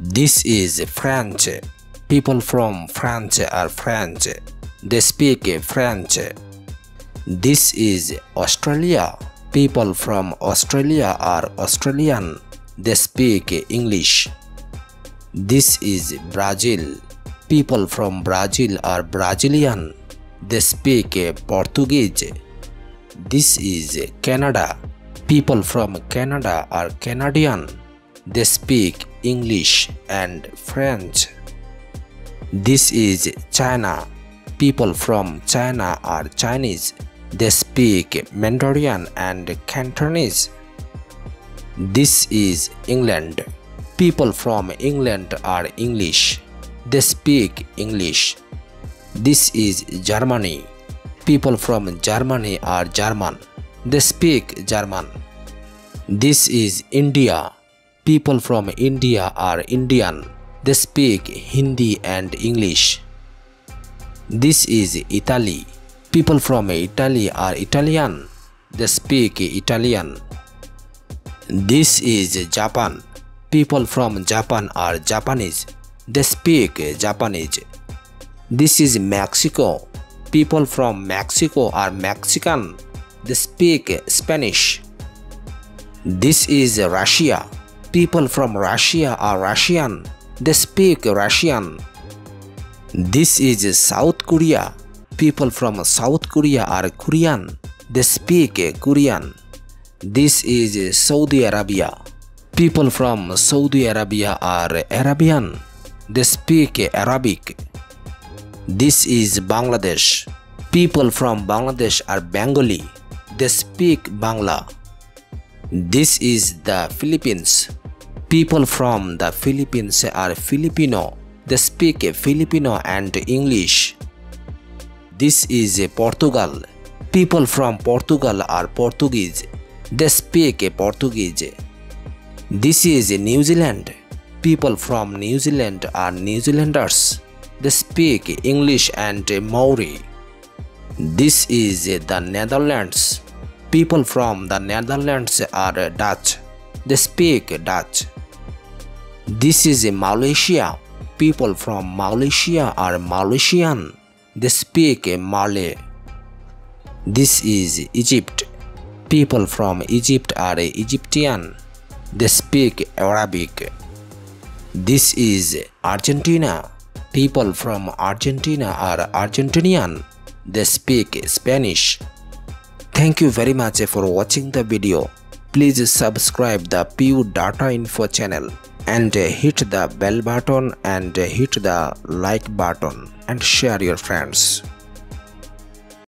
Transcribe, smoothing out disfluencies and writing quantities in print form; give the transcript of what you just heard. This is French. People from France are French. They speak French. This is Australia. People from Australia are Australian. They speak English. This is Brazil. People from Brazil are Brazilian. They speak Portuguese. This is Canada. People from Canada are Canadian. They speak English and French. This is China. People from China are Chinese. They speak Mandarin and Cantonese. This is England. People from England are English. They speak English. This is Germany. People from Germany are German. They speak German. This is India. People from India are Indian. They speak Hindi and English. This is Italy. People from Italy are Italian. They speak Italian. This is Japan. People from Japan are Japanese. They speak Japanese. This is Mexico. People from Mexico are Mexican. They speak Spanish. This is Russia. People from Russia are Russian. They speak Russian. This is South Korea. People from South Korea are Korean. They speak Korean. This is Saudi Arabia. People from Saudi Arabia are Arabian. They speak Arabic. This is Bangladesh. People from Bangladesh are Bengali. They speak Bangla. This is the Philippines. People from the Philippines are Filipino. They speak Filipino and English. This is Portugal. People from Portugal are Portuguese. They speak Portuguese. This is New Zealand. People from New Zealand are New Zealanders. They speak English and Maori. This is the Netherlands. People from the Netherlands are Dutch. They speak Dutch. This is Malaysia. People from Malaysia are Malaysian. They speak Malay. This is Egypt. People from Egypt are Egyptian. They speak Arabic. This is Argentina. People from Argentina are Argentinian. They speak Spanish. Thank you very much for watching the video. Please subscribe the Pure Data info channel and hit the bell button and hit the like button and share your friends.